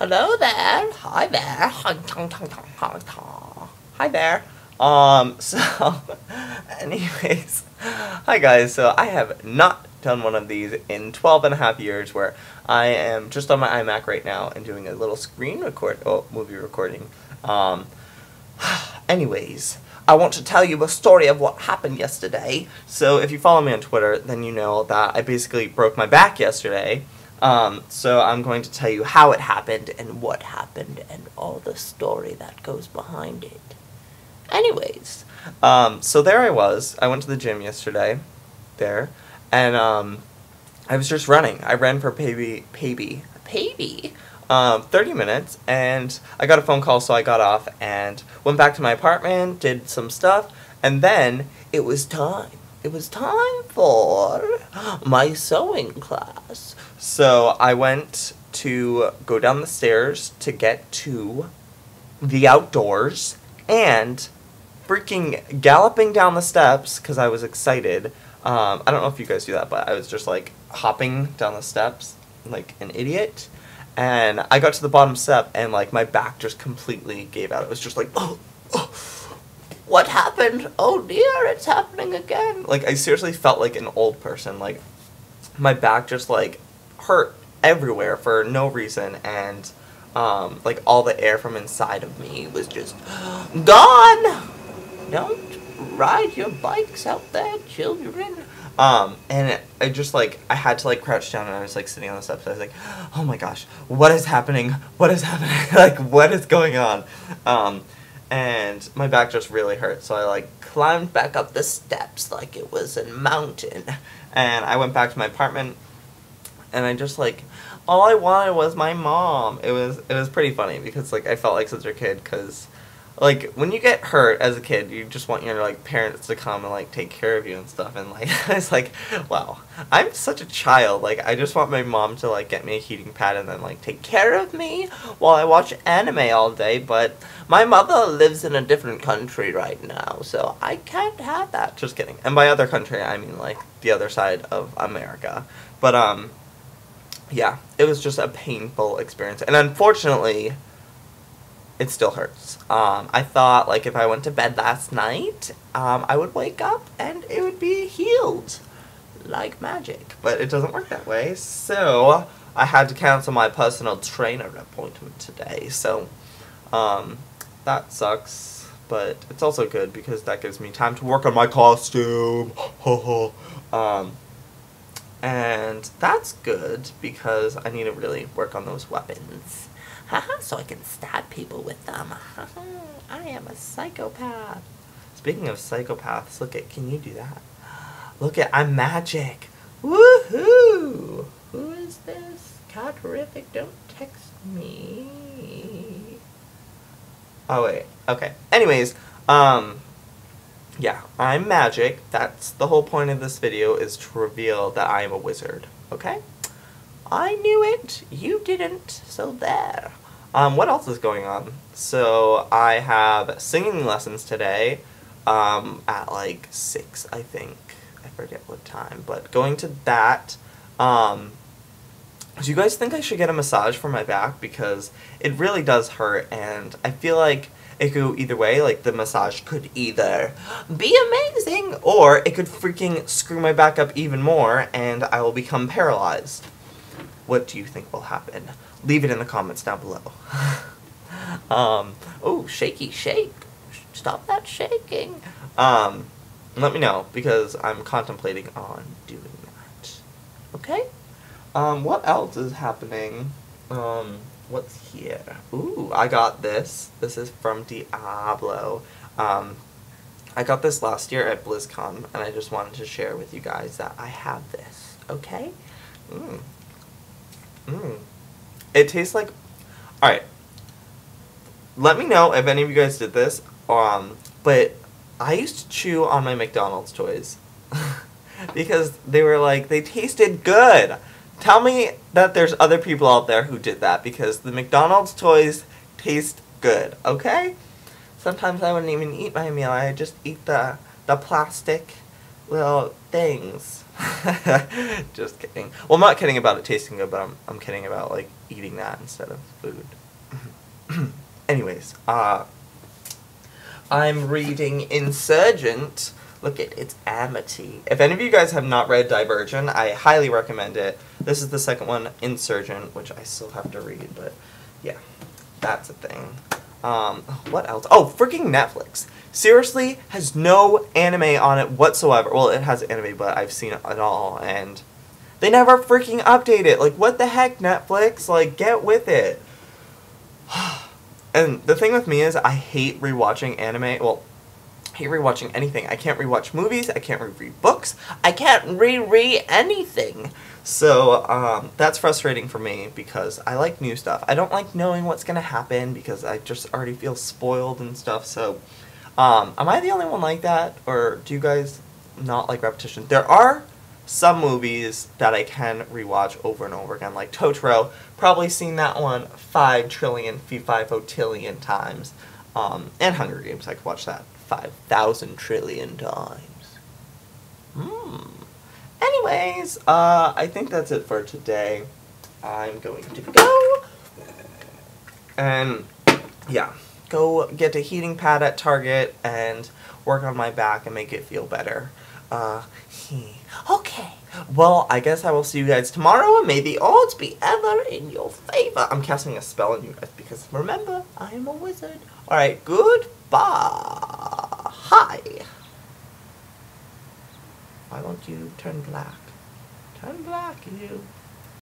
Hello there. Hi there. Hi there. So, anyways, hi guys, so I have not done one of these in 12 and a half years where I am just on my iMac right now and doing a little screen record, movie recording. Anyways, I want to tell you a story of what happened yesterday. So if you follow me on Twitter, then you know that I basically broke my back yesterday. So I'm going to tell you how it happened and what happened and all the story that goes behind it. Anyways, so there I was. I went to the gym yesterday, and I was just running. I ran for maybe 30 minutes, and I got a phone call, so I got off and went back to my apartment, did some stuff, and then it was time. It was time for my sewing class. So I went to go down the stairs to get to the outdoors, and freaking galloping down the steps because I was excited. I don't know if you guys do that, but I was just like hopping down the steps like an idiot, and I got to the bottom step and like my back just completely gave out. It was just like, oh, what happened? Oh dear, it's happening again. Like I seriously felt like an old person. Like my back just like hurt everywhere for no reason, and like all the air from inside of me was just gone. Don't ride your bikes out there, children. And I just like, I had to like crouch down, and I was like sitting on the steps. I was like, oh my gosh, what is happening? What is happening? Like, what is going on? And my back just really hurt. So I like climbed back up the steps like it was a mountain. And I went back to my apartment, and I just like, all I wanted was my mom. It was pretty funny because like I felt like such a kid, because like when you get hurt as a kid, you just want your like parents to come and like take care of you and stuff, and like I was like, wow, I'm such a child. Like I just want my mom to like get me a heating pad and then like take care of me while I watch anime all day, but my mother lives in a different country right now, so I can't have that. Just kidding. And by other country, I mean like the other side of America. But yeah, it was just a painful experience, and unfortunately, it still hurts. I thought, like, if I went to bed last night, I would wake up and it would be healed, like magic, but it doesn't work that way, so I had to cancel my personal trainer appointment today, so, that sucks, but it's also good because that gives me time to work on my costume, ho ho, and that's good because I need to really work on those weapons. Haha, so I can stab people with them. Haha, I am a psychopath. Speaking of psychopaths, look at, can you do that? Look at, I'm magic. Woohoo! Who is this? Caterific, don't text me. Oh wait, okay. Anyways, yeah, I'm magic. That's the whole point of this video, is to reveal that I am a wizard, okay? I knew it, you didn't, so there. What else is going on? So I have singing lessons today at like 6, I think. I forget what time, but going to that. Do you guys think I should get a massage for my back? Because it really does hurt, and I feel like it could go either way. Like, the massage could either be amazing, or it could freaking screw my back up even more, and I will become paralyzed. What do you think will happen? Leave it in the comments down below. Oh, shaky shake. Stop that shaking. Let me know, because I'm contemplating on doing that. Okay? What else is happening? What's here? Ooh, I got this. This is from Diablo. I got this last year at BlizzCon, and I just wanted to share with you guys that I have this. Okay? It tastes like, alright, let me know if any of you guys did this, but I used to chew on my McDonald's toys, because they were like, they tasted good. Tell me that there's other people out there who did that, because the McDonald's toys taste good, okay? Sometimes I wouldn't even eat my meal, I just eat the plastic little things. Just kidding. Well, I'm not kidding about it tasting good, but I'm kidding about, like, eating that instead of food. Anyways, I'm reading Insurgent. Look at it's Amity. If any of you guys have not read Divergent, I highly recommend it. This is the second one, Insurgent, which I still have to read, but yeah, that's a thing. What else? Oh, freaking Netflix. Seriously, has no anime on it whatsoever. Well, it has anime, but I've seen it all, and they never freaking update it. Like, what the heck, Netflix? Like, get with it. And the thing with me is I hate rewatching anime. Well, I hate rewatching anything. I can't rewatch movies. I can't reread books. I can't reread anything. So, that's frustrating for me because I like new stuff. I don't like knowing what's going to happen because I just already feel spoiled and stuff. So, am I the only one like that? Or do you guys not like repetition? There are some movies that I can rewatch over and over again, like Totoro. Probably seen that one 5 trillion, 5 otillion times. And Hunger Games, I could watch that 5,000 trillion times. Anyways, I think that's it for today. I'm going to go. And yeah, go get a heating pad at Target and work on my back and make it feel better. Okay, well, I guess I will see you guys tomorrow, and may the odds be ever in your favor. I'm casting a spell on you guys, because remember, I am a wizard. Alright, goodbye. Hi. Why won't you turn black? Turn black, you.